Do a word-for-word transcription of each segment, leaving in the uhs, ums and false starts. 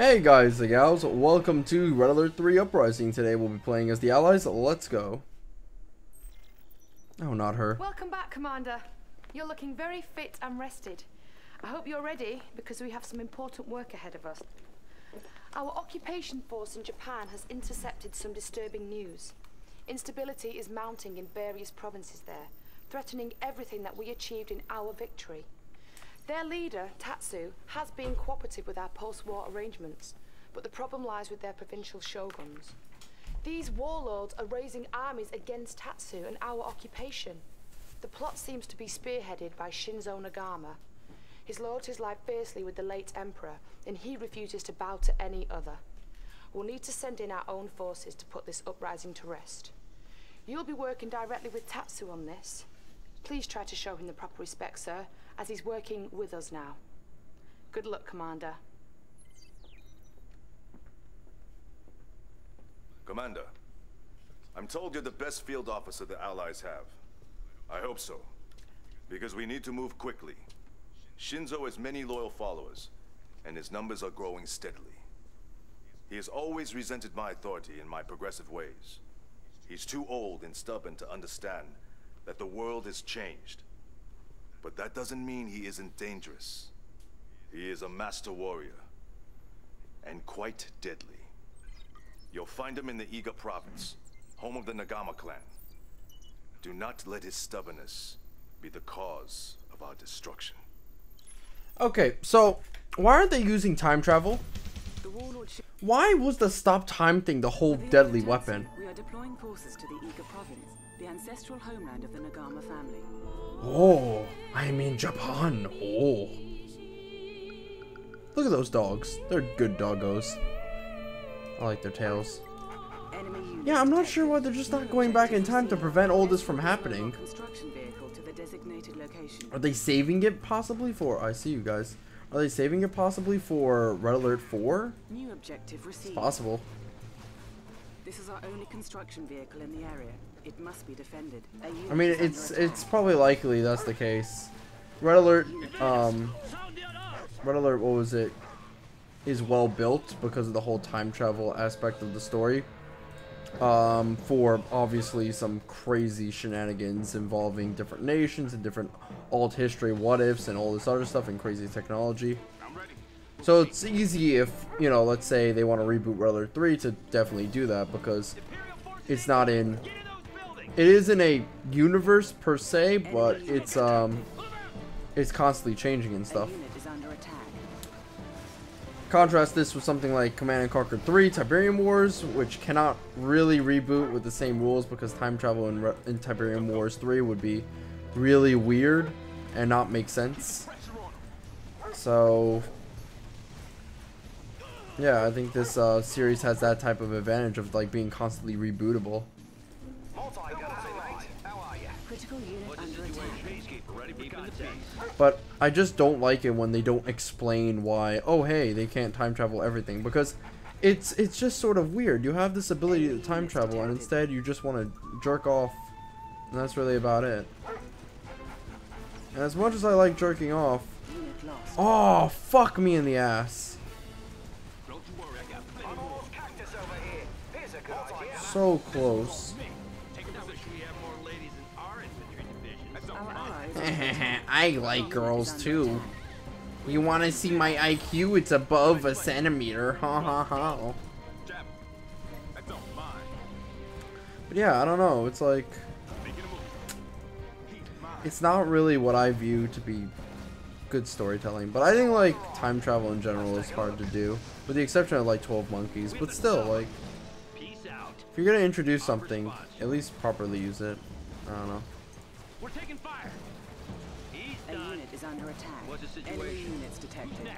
Hey guys and gals, welcome to Red Alert three Uprising. Today we'll be playing as the Allies. Let's go. Oh, not her. Welcome back, Commander. You're looking very fit and rested. I hope you're ready because we have some important work ahead of us. Our occupation force in Japan has intercepted some disturbing news. Instability is mounting in various provinces there, threatening everything that we achieved in our victory. Their leader, Tatsu, has been cooperative with our post-war arrangements, but the problem lies with their provincial shoguns. These warlords are raising armies against Tatsu and our occupation. The plot seems to be spearheaded by Shinzo Nagama. His loyalties lie fiercely with the late Emperor, and he refuses to bow to any other. We'll need to send in our own forces to put this uprising to rest. You'll be working directly with Tatsu on this. Please try to show him the proper respect, sir, as he's working with us now. Good luck, Commander. Commander, I'm told you're the best field officer the Allies have. I hope so, because we need to move quickly. Shinzo has many loyal followers, and his numbers are growing steadily. He has always resented my authority and my progressive ways. He's too old and stubborn to understand that the world has changed. But that doesn't mean he isn't dangerous. He is a master warrior, and quite deadly. You'll find him in the Iga province, home of the Nagama clan. Do not let his stubbornness be the cause of our destruction. Okay, so why aren't they using time travel? Why was the stop time thing the whole deadly weapon? We are deploying forces to the Iga province, the ancestral homeland of the Nagama family. Oh, I mean Japan. Oh. Look at those dogs. They're good doggos. I like their tails. Yeah, I'm not sure why they're just not going back in time to prevent all this from happening. Are they saving it possibly for... I see you guys. Are they saving it possibly for Red Alert four? New objective received. It's possible. This is our only construction vehicle in the area. It must be defended. I mean, it's it's probably likely that's the case. Red Alert, um, Red Alert, what was it? Is well built because of the whole time travel aspect of the story. Um, for obviously some crazy shenanigans involving different nations and different alt history what ifs and all this other stuff and crazy technology. So it's easy if, you know, let's say they want to reboot Red Alert three to definitely do that because it's not in... It isn't a universe per se, but it's, um... It's constantly changing and stuff. Contrast this with something like Command and Conquer three Tiberium Wars, which cannot really reboot with the same rules because time travel in, Re in Tiberium Wars three would be really weird and not make sense. So... Yeah, I think this uh, series has that type of advantage of like being constantly rebootable. But I just don't like it when they don't explain why. Oh, hey, they can't time travel everything because it's it's just sort of weird. You have this ability to time travel, and instead you just want to jerk off, and that's really about it. And as much as I like jerking off, oh fuck me in the ass. So close. I like girls too. You want to see my I Q? It's above a centimeter. Ha ha ha. But yeah, I don't know. It's like... It's not really what I view to be good storytelling. But I think like time travel in general is hard to do. With the exception of like twelve Monkeys. But still, like... If you're gonna introduce something, at least properly use it. I don't know. We're taking fire. A unit is under attack. What's the situation? Units detected.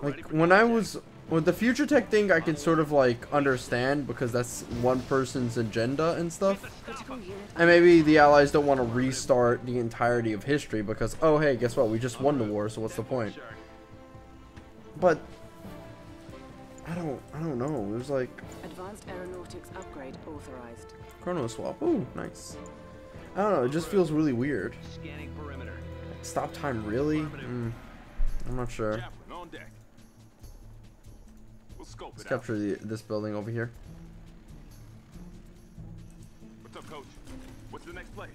Like when I was with the future tech thing, I can sort of like understand because that's one person's agenda and stuff. And maybe the Allies don't want to restart the entirety of history because oh hey, guess what? We just won the war, so what's the point? But I don't I don't know. There's like advanced aeronautics upgrade authorized. Chrono swap. Ooh, nice. I don't know, it just feels really weird. Stop time really? Mm, I'm not sure. Scope Let's capture the, this building over here. What's up, Coach? What's the next play?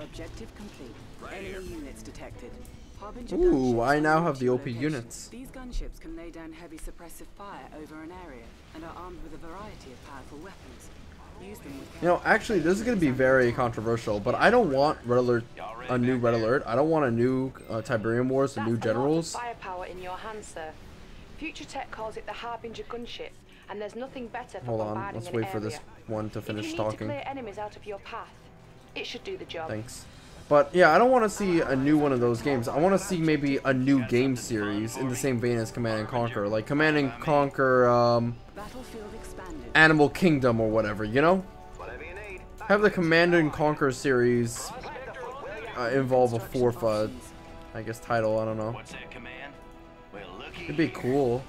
Objective complete. Right Enemy here. units detected. Harbinger Ooh, I now have the O P locations. units. These gunships can lay down heavy suppressive fire over an area and are armed with a variety of powerful weapons. Use them with you know, actually, this is going to be very controversial, but I don't want Red Alert, a new Red Alert. I don't want a new uh, Tiberium Wars, a new Generals. That's a lot of firepower in your hand, sir. Future Tech calls it the Harbinger gunship, and there's nothing better for Hold on, let's wait for this one to finish talking. If you need to clear enemies out of your path, it should do the job. Thanks. But yeah, I don't want to see a new one of those games. I want to see maybe a new game series in the same vein as Command and Conquer. Like Command and Conquer um, Animal Kingdom or whatever, you know? Have the Command and Conquer series uh, involve a fourth, I guess, title. I don't know. It'd be cool.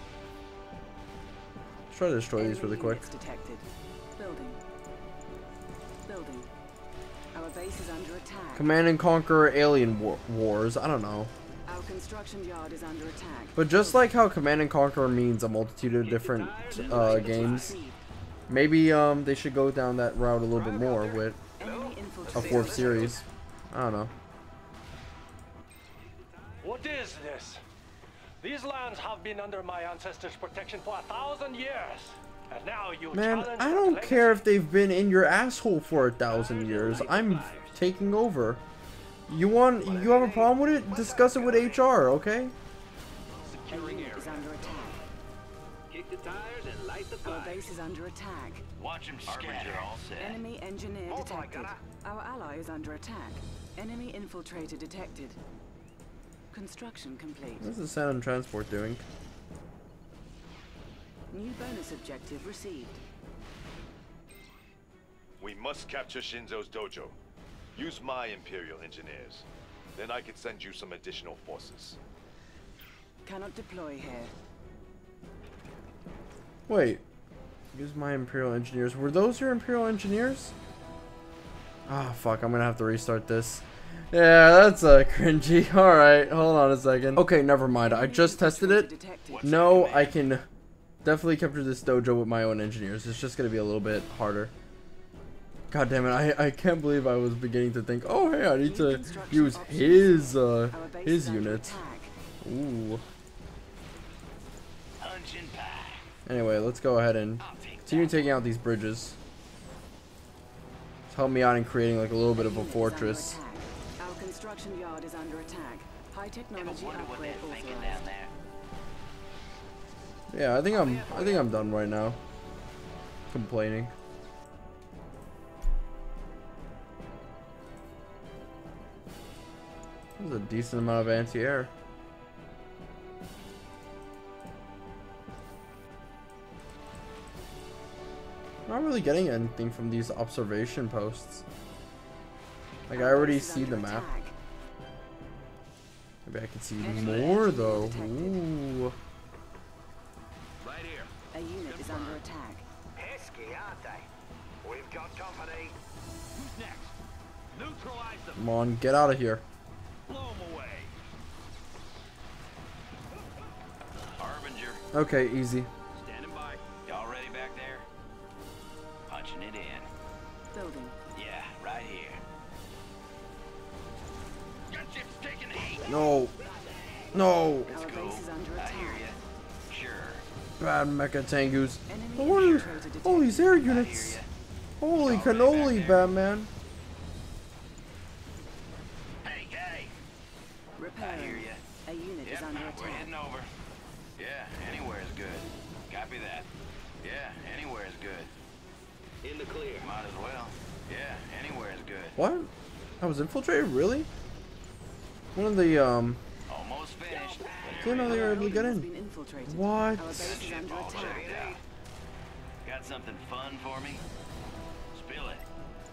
Let's try to destroy these really quick. Base is under attack. Command and Conquer Alien war Wars. I don't know. Our construction yard is under attack. But just like how Command and Conquer means a multitude of different uh, games, maybe um they should go down that route a little bit more with a fourth series. I don't know. What is this? These lands have been under my ancestors' protection for a thousand years. Man, I don't care if they've been in your asshole for a thousand years. I'm taking over. You want? You have a problem with it? Discuss it with H R, okay? Securing area. Kick the tires and light the fire. Our base is under attack. Watch him scatter. Enemy engineer detected. Our ally is under attack. Enemy infiltrator detected. Construction complete. What's the sound transport doing? New bonus objective received. We must capture Shinzo's dojo. Use my Imperial engineers. Then I could send you some additional forces. Cannot deploy here. Wait. Use my Imperial engineers. Were those your Imperial engineers? Ah, fuck. I'm gonna have to restart this. Yeah, that's uh, cringy. Alright, hold on a second. Okay, never mind. I just tested it. No, I can... Definitely capture this dojo with my own engineers. It's just gonna be a little bit harder. God damn it! I I can't believe I was beginning to think, oh hey, I need to use his uh, his units. Ooh. Anyway, let's go ahead and continue taking out these bridges. It's helped me out in creating like a little bit of a fortress. Our construction yard is under attack. High technology upgrade authorized. Yeah, I think I'm I think I'm done right now complaining. There's a decent amount of anti-air. Not really getting anything from these observation posts. Like I already see the map. Maybe I can see more though. Ooh. A unit is under attack. Pesky, aren't they? We've got company. Who's next? Neutralize them. Come on, get out of here. Blow them away. Harbinger. Okay, easy. Standing by. Y'all ready back there? Punching it in. Building. Yeah, right here. Gunship's taking the heat. No. No. Let's go. I hear you. Bad mecha tangus. Holy, holy these air units. Holy cannoli, Batman. Hey, hey. Repair. I hear you. A unit yep, is under attack. We're heading over. Yeah, anywhere is good. Copy that. Yeah, anywhere is good. In the clear. Might as well. Yeah, anywhere is good. What? I was infiltrated? Really? One of the, um... Almost finished. Didn't know they were able to get in. What? Got something fun for me? Spill it.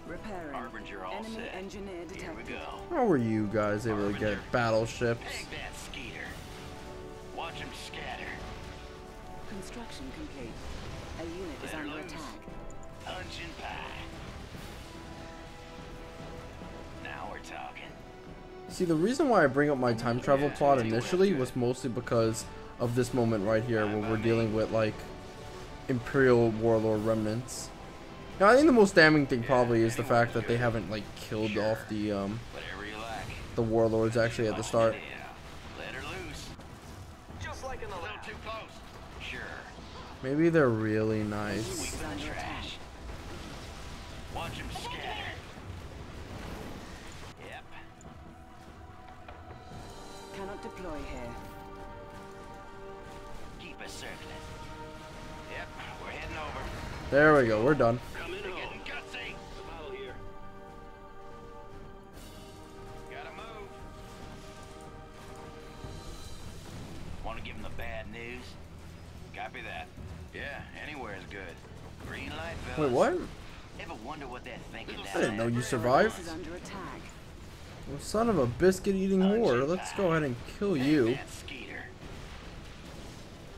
Repairing. Harbinger all set. Engineer detected. How were you guys able to get battleships? Take that, Skeeter. Watch him scatter. Construction complete. A unit is under attack. Punch and pie. Now we're talking. See, the reason why I bring up my time travel plot initially was mostly because of this moment right here where we're dealing with like Imperial Warlord remnants. Now, I think the most damning thing probably is the fact that they haven't like killed off the um the warlords actually at the start. Maybe they're really nice. Cannot deploy here. Keep us circling. Yep, we're heading over. There we go. We're done. Wait, what? Ever wonder what they're thinking? I didn't know you survived. Well, son of a biscuit-eating whore, let's go ahead and kill you.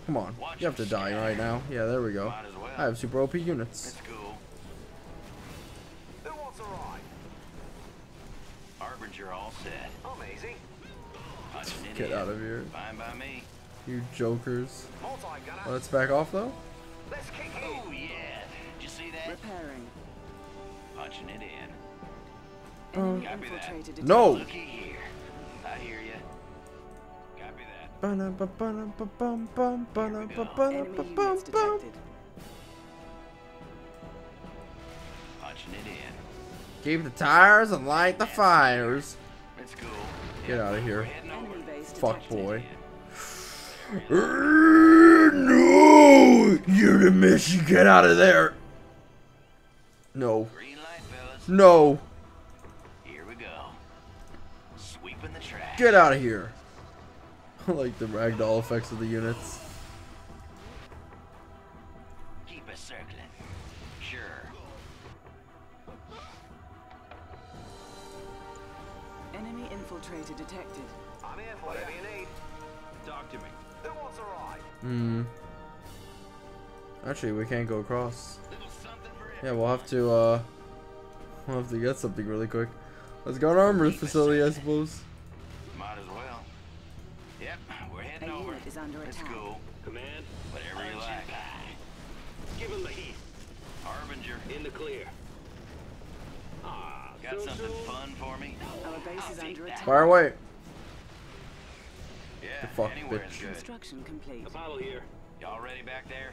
Come on, you have to die right now. Yeah, there we go. I have super O P units. Harbinger all set. Amazing. Get out of here. Fine by me. You jokers. Let's back off though. Let's kick it. Oh yeah. Did you see that? Repairing. Punching it in. Um, that. No. Look here. I hear you. Copy that. Bana ba bana ba bum bum bana ba bana ba bum bum. Punching it in. Keep the tires and light the fires. It's cool. Get out of here. Fuck boy. No, you're the miss. You get out of there. No. No. Here we go. Sweeping the track. Get out of here. I like the ragdoll effects of the units. Keep us circling. Sure. Enemy infiltrator detected. I'm here for whatever you need. Talk to me. Hmm. Actually, we can't go across. Yeah, we'll have to, uh... we'll have to get something really quick. Let's go to Armor's facility, I suppose. Might as well. Yep, we're heading over. Let's go. Command, whatever you like. Give him the heat. Harbinger, in the clear. Ah, got something fun for me? Our base is under attack. Fire away. Yeah, fuck, bitch. Construction complete. A bottle here. Y'all ready back there?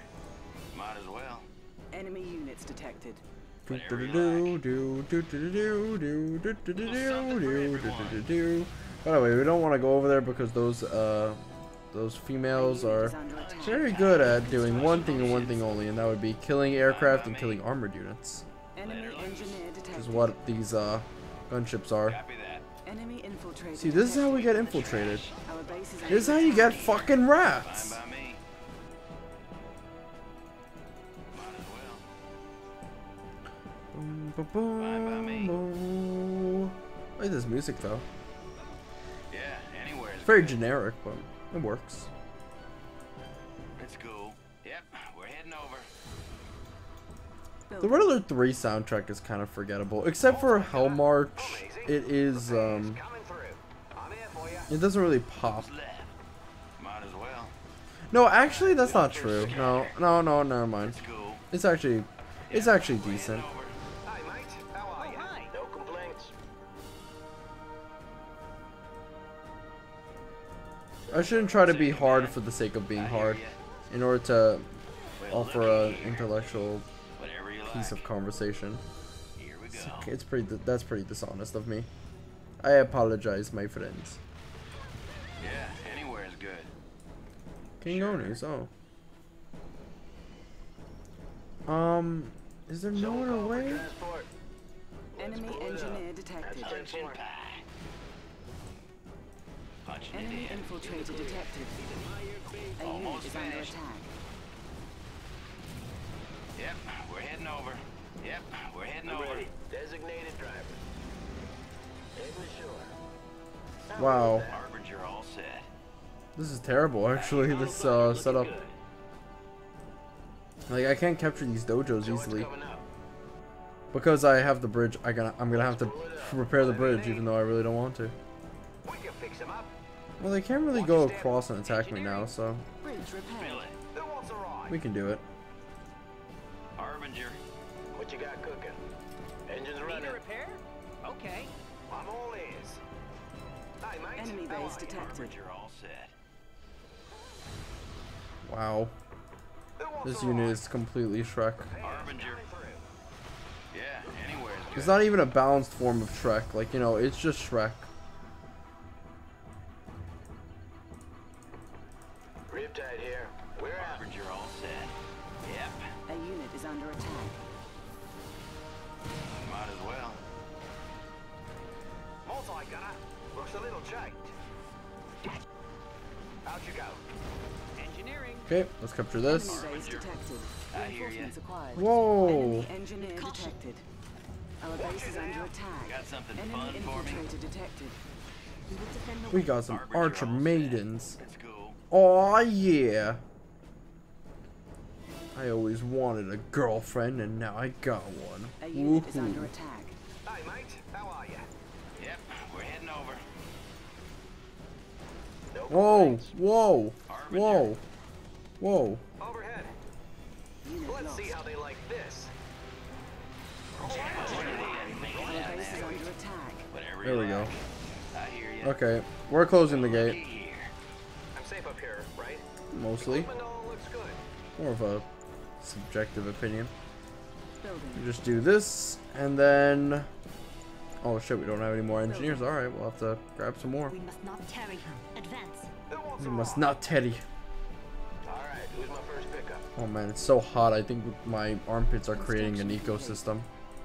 Might as well. Enemy units detected. Do do do do do do do do do do do do do do. By the way, we don't want to go over there because those uh those females are very good at doing one thing and one thing only, and that would be killing aircraft and killing armored units. Enemy engineer detected. Is what these uh gunships are. Enemy infiltrated. See, this is how we get infiltrated. This is how you get fucking rats. I like this music though. Yeah, anywhere. It's very generic, but it works. It's cool. Yep, we're heading over. The Red Alert three soundtrack is kind of forgettable, except for Hell March. It is, um, it doesn't really pop. No, actually, that's not true. No, no, no, never mind. It's actually, it's actually decent. I shouldn't try to be hard for the sake of being hard in order to offer an intellectual piece of conversation. It's pretty. That's pretty dishonest of me. I apologize, my friends. Yeah, anywhere is good. King sure. Owners. Oh. Um. Is there no other way? Enemy engineer detected. Enemy infiltrator detected. A unit is under attack. Yep, we're heading over. Yep, we're heading over. Designated driver. Wow. This is terrible, actually. This uh, setup. Like, I can't capture these dojos easily because I have the bridge. I gonna, I'm gonna have to repair the bridge, even though I really don't want to. Well, they can't really go across and attack me now, so we can do it. Harbinger. What you got cooking? Engines running. Need a repair? Okay. I'm all ears. Hi, mate. Enemy base detected. Harbinger all set. Wow. This unit is completely Shrek. Harbinger. Yeah, anywhere. It's not even a balanced form of Shrek. Like, you know, it's just Shrek. Riptide here. We're out. Harbinger all set. Yep. A unit is under attack. Might as well. Multi gunner. Looks a little checked. Out you go. Okay, let's capture this. Whoa! We got some Archer Maidens. Oh yeah! I always wanted a girlfriend, and now I got one. Woohoo! Hi, mate. How are you? Yep, we're heading over. Whoa! Whoa! Whoa! Whoa. Overhead. Let's see how they like this. There we go. Okay, we're closing the gate. I'm safe up here, right? Mostly. More of a subjective opinion. You just do this, and then... Oh shit, we don't have any more engineers. Alright, we'll have to grab some more. We must not tarry. Advance. We must not tarry. Who's my first pickup? Oh man, it's so hot. I think my armpits are creating an ecosystem.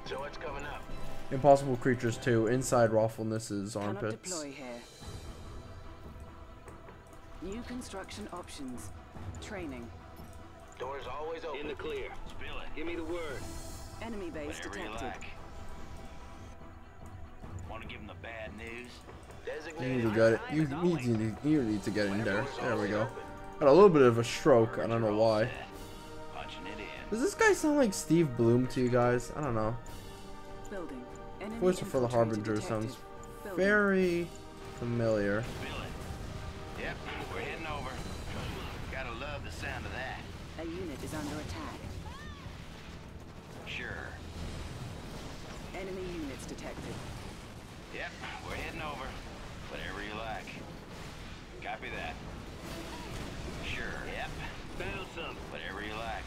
So what's coming up? Impossible creatures too. Inside Raffleness's armpits. Cannot deploy here. New construction options. Training. Doors always open. In the clear. Spill it. Give me the word. Enemy base detected. Like. Want to give them the bad news? Designated. You got it. You need to. You need to get in there. There we go. Got a little bit of a stroke. I don't know why. Does this guy sound like Steve Bloom to you guys? I don't know. Voice for the Harbinger sounds very familiar. Yep, we're heading over. Gotta love the sound of that. A unit is under attack. Sure. Enemy units detected. Yep, we're heading over. Whatever you like. Copy that. Sure. Yep. Build some. Whatever you like.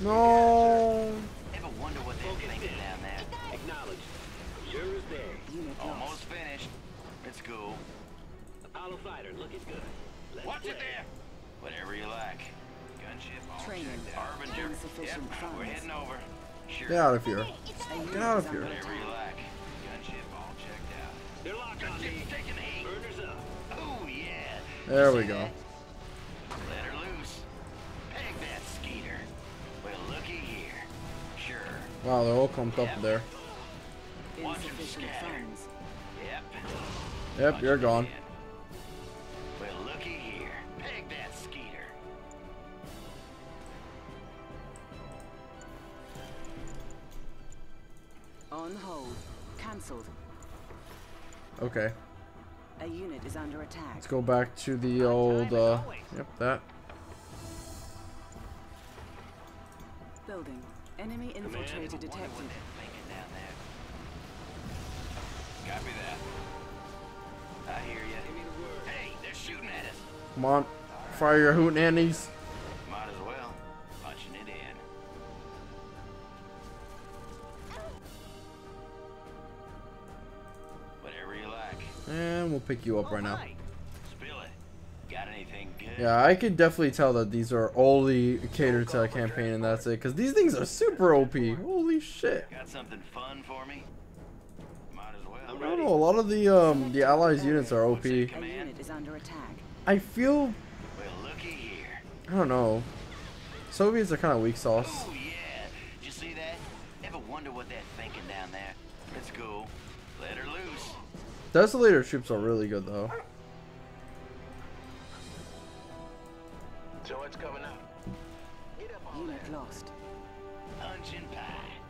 No. Ever wonder what they're thinking down there? Acknowledged. Sure is there. Almost finished. Let's go. Apollo fighter looking good. Let's Watch play. it there. Whatever you like. Gunship. Training. Harbinger. Yep. We're heading over. Sure. Get out of here. Get out of here. Whatever you like. Gunship all checked out. They're locked on. Taking eight. Burners up. Oh yeah. There we go. Wow, they're all clumped yep. up there. Watch yep. yep, Watch you're gone. Well, looky here. Peg that skeeter. On hold. Cancelled. Okay. A unit is under attack. Let's go back to the old. Uh, yep, that. Building. Enemy infiltrator detected. Copy that. I hear you. Hey, they're shooting at us. Come on, fire your hootenannies. Might as well. Punching it in. Whatever you like. And we'll pick you up right now. Spill it. Got anything good? Yeah, I could definitely tell that these are only catered to a campaign, and that's it. Cause these things are super O P. Holy shit! Got something fun for me? Might as well. I don't know. A lot of the um the allies units are O P. I feel. I don't know. Soviets are kind of weak sauce. Oh yeah! Did you see that? Never wonder what they're thinking down there. Let's go. Let her loose. Desolator troops are really good though. So what's coming up? Get up on that. Lost. Punching pie.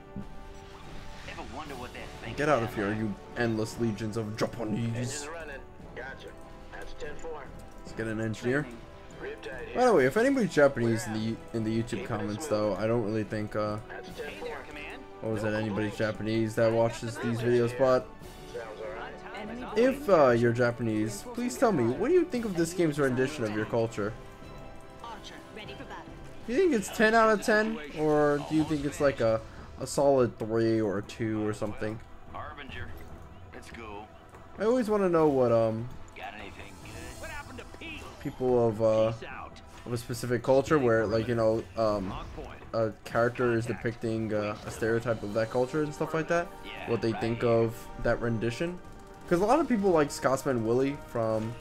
Ever wonder what they're thinking? Get out of here, you endless legions of Japanese. Gotcha. That's ten four. Let's get an engineer. Training. By the way, if anybody's Japanese in the in the YouTube comments, though, I don't really think uh, what was that? Anybody's Japanese that watches these videos, but if uh, you're Japanese, please tell me, what do you think of this game's rendition of your culture? Do you think it's ten out of ten, or do you think it's like a a solid three or a two or something? Harbinger, let's go. I always want to know what um people of uh of a specific culture, where like you know um a character is depicting uh, a stereotype of that culture and stuff like that, what they think of that rendition. Because a lot of people like Scotsman Willie from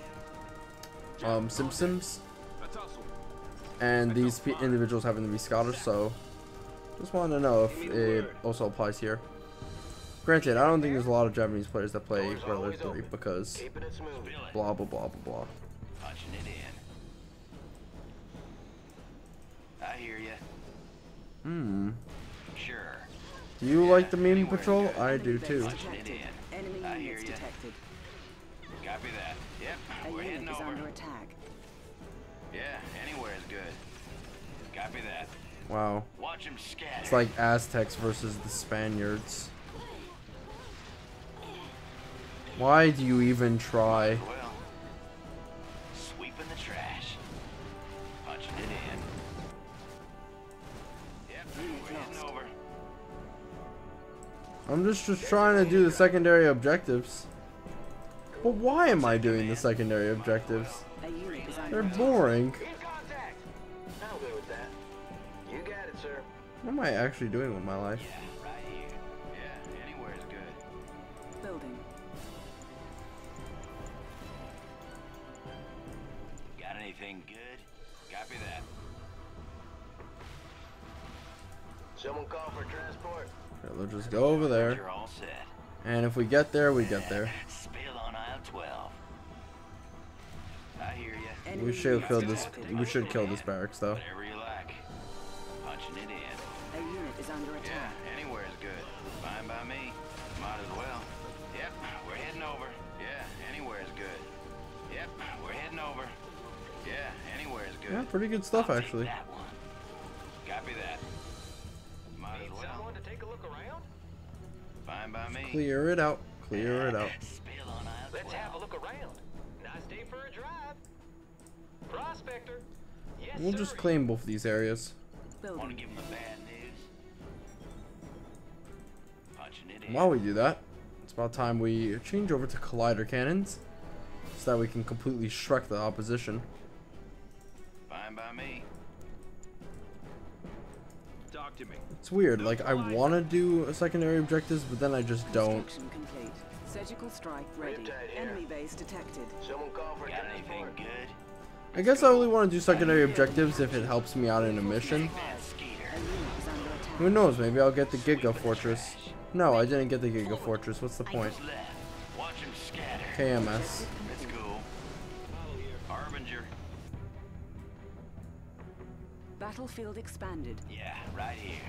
um, Simpsons, and these p individuals happen to be Scottish, so just wanted to know if it also applies here. Granted, I don't think there's a lot of Japanese players that play Red Alert three because blah blah blah blah blah. Punching it in. I hear ya. Hmm. Sure. Do you yeah, like the meme patrol? Good. I do too. Enemy I hear ya. Copy that. Yep. We're heading over. Under attack. Yeah, anywhere is good. Copy that. Wow. Watch him scatter. It's like Aztecs versus the Spaniards. Why do you even try? Well, sweeping the trash. Punching it in. Yep, we're heading over. I'm just, just trying to do the secondary objectives. But why am I doing the secondary objectives? They're boring. What am I actually doing with my life? Good. Copy that. Someone call for transport. Okay, we'll just go over there. All set. And if we get there, we get there. Spill on aisle twelve. I hear you. We should kill this. We should kill this barracks, though. Whatever you like. Punching it in. A unit is under attack. Yeah, anywhere is good. Fine by me. Might as well. Yep, we're heading over. Yeah, anywhere is good. Yep, we're heading over. Yeah, anywhere is good. Yeah, pretty good stuff actually. That one. Copy that. Might as well. To take a look around? Fine by me. Clear it out. Clear it out. Let's have a look around. Nice day for a drive. Prospector. Yes, we'll just claim both of these areas. Want to give them the bad news. Punching it in. While we do that, it's about time we change over to collider cannons, so that we can completely shrek the opposition. By me. Talk to me. It's weird, like I want to do a secondary objectives, but then I just don't. Surgical strike ready. Enemy base detected. Someone call for transport. Good? I guess I only want to do secondary objectives if it helps me out in a mission. Who knows, maybe I'll get the Giga Fortress. No, I didn't get the Giga Fortress. What's the point? K M S. Battlefield expanded. Yeah, right here.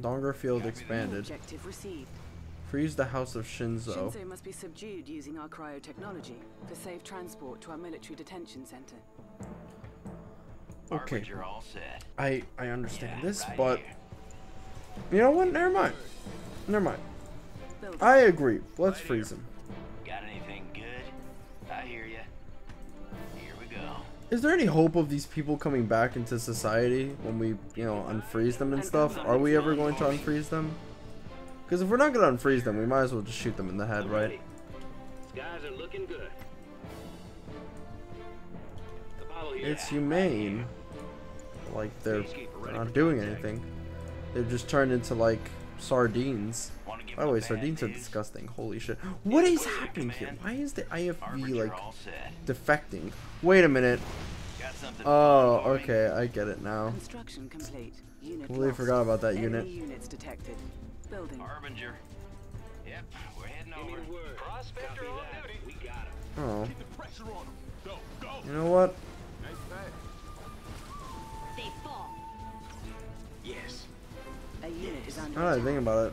Donger Field expanded. Objective received. Freeze the house of Shinzo. Shinzo must be subdued using our cryotechnology for safe transport to our military detention center. Okay. All set. I I understand yeah, this, right but here. You know what? Never mind. Never mind. Building. I agree. Let's right freeze here. him. Got anything good? I hear you. Here we go. Is there any hope of these people coming back into society when we, you know, unfreeze them and stuff? Are we ever going to unfreeze them? Because if we're not going to unfreeze them, we might as well just shoot them in the head, right? Skies are looking good. It's humane. Like, they're not doing anything. They've just turned into, like, sardines. By the way, sardines are disgusting. Holy shit. What is happening here? Why is the I F V, like, defecting? Wait a minute. Oh, okay. I get it now. Completely forgot about that unit. Oh. You know what? Yes. Now that I think about it,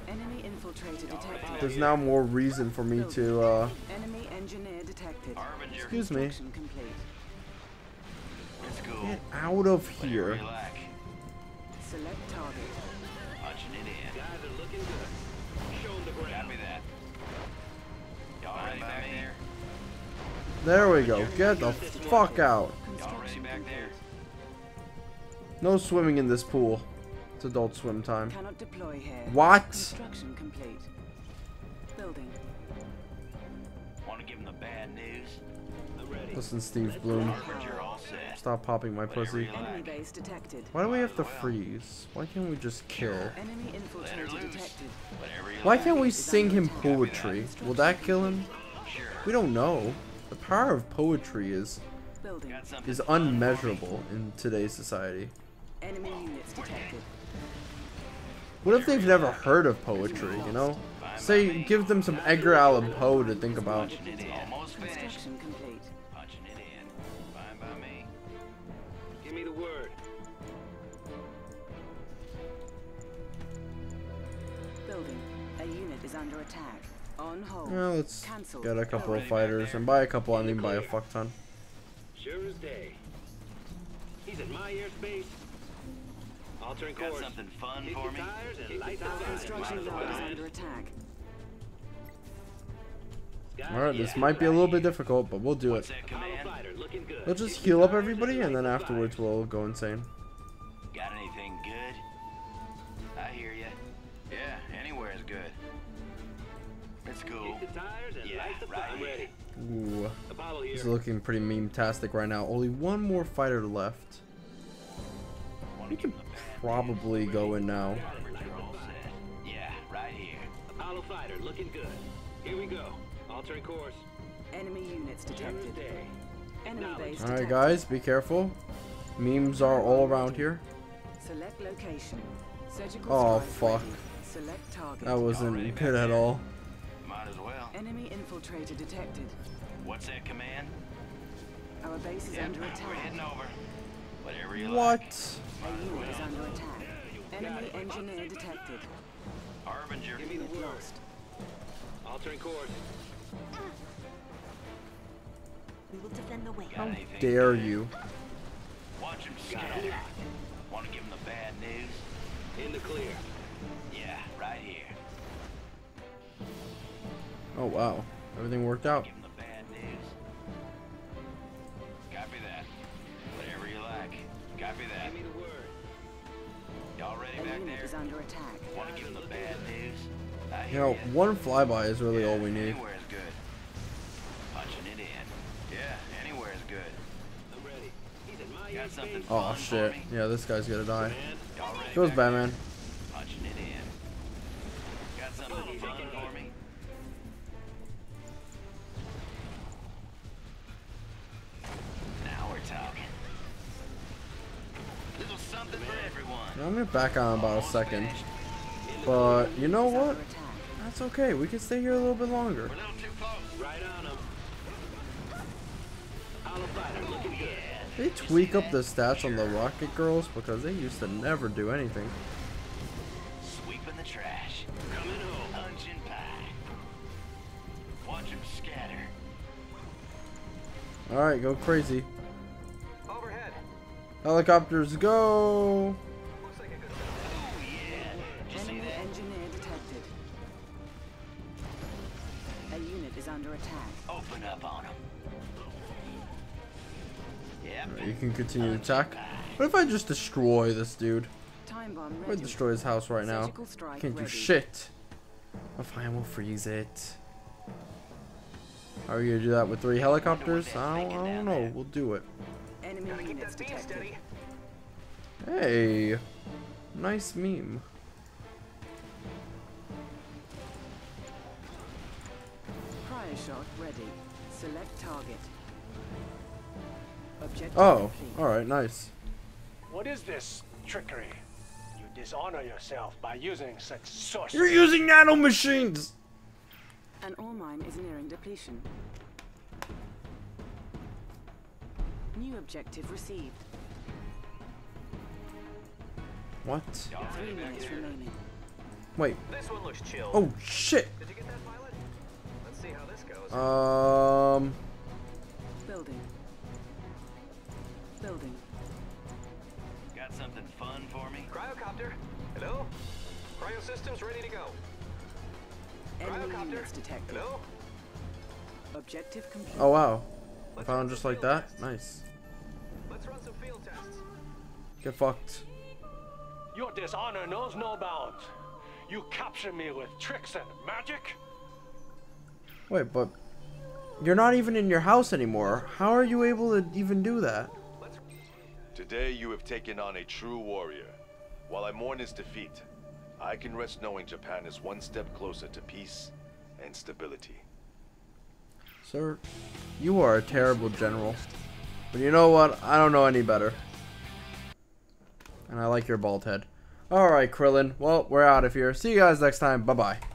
there's now more reason for me to, uh, excuse me. Let's go. Get out of here. Select target. Punching in here. Guys are looking good. Show them the ground. Copy that. Y'all ready back there? There we go. Get the fuck out. Y'all ready back there? No swimming in this pool. It's adult swim time. Cannot deploy here. What? Construction complete. Building. Want to give him the bad news? Listen, Steve Bloom. Stop popping my pussy. Why do we have to freeze? Why can't we just kill? Why can't we sing him poetry? Will that kill him? We don't know. The power of poetry is is unmeasurable in today's society. What if they've never heard of poetry, you know? Say, give them some Edgar Allan Poe to think about. Under attack. On hold. Yeah, let's Cancel. Get a couple of fighters, and by a couple I mean by a fuck ton. Sure as day. He's in my airspace. Altering course. Got something fun for me. Alright, this might be a little bit difficult, but we'll do it. Let's just heal up everybody, and then afterwards we'll go insane. Got anything good? I hear ya. Yeah, anywhere is good. Let's go. Yeah, right. Ooh. He's looking pretty meme-tastic right now. Only one more fighter left. We can probably go in now. Yeah, right here. Apollo fighter looking good. Here we go. Altering course. Enemy units detected. Enemy base. All right, guys, be careful. Memes are all around here. Select location. Surgical. Oh fuck. Select target. That wasn't good at all. As well. Enemy infiltrator detected. What's that command? Our base is yep, under attack. We're heading over. Whatever you what? Like. Our unit is under attack. Enemy engineer detected. Harbinger. Give me the worst. Altering course. Uh. We will defend the way. How dare you? Watch him scatter. Want to give him the bad news? In the clear. Yeah, right here. Oh wow, everything worked out. Give him the bad news. Copy that. Whatever you like. Copy that. Give me the word. Y'all ready back there? Is under attack. Want to give him the bad news? I you know, it. one flyby is really yeah, all we need. Anywhere is good. Punching it in. Yeah, anywhere is good. I'm ready. He's in my Got something oh shit. Yeah, this guy's gonna die. Goes Batman. Punching it in. Got something fun for me. I'm gonna back on about a second, but you know what? That's okay. We can stay here a little bit longer. They tweak up the stats on the Rocket Girls because they used to never do anything. Sweeping the trash. Coming home. Punching pie. Watch them scatter. All right, go crazy. Helicopters go! Looks like a good oh, yeah. Did you see that? Engineer detected. A unit is under attack. Open up on him. Yep. Right, you can continue to attack. What if I just destroy this dude? Time bomb ready. I destroy his house right now. Can't do shit. If I will freeze it. Are we gonna do that with three helicopters? I don't, I don't know. We'll do it. Hey, nice meme. Prior shot ready. Select target. Objective oh, all right, nice. What is this trickery? You dishonor yourself by using such sorcery. You're using nano machines. An ore mine is nearing depletion. New objective received. What? Three minutes remaining. Wait. This one looks chill. Oh shit. Did you get that pilot? Let's see how this goes. Um Building. Building. got something fun for me? Cryocopter, hello? Cryo systems ready to go. Enemy units detected. Hello? Objective complete. Oh wow. I found just like that. Tests. Nice. Let's run some field tests. Get fucked. Your dishonor knows no bounds. You capture me with tricks and magic. Wait, but you're not even in your house anymore. How are you able to even do that? Today you have taken on a true warrior. While I mourn his defeat, I can rest knowing Japan is one step closer to peace and stability. Sir, you are a terrible general. But you know what? I don't know any better. And I like your bald head. Alright, Krillin. Well, we're out of here. See you guys next time. Bye-bye.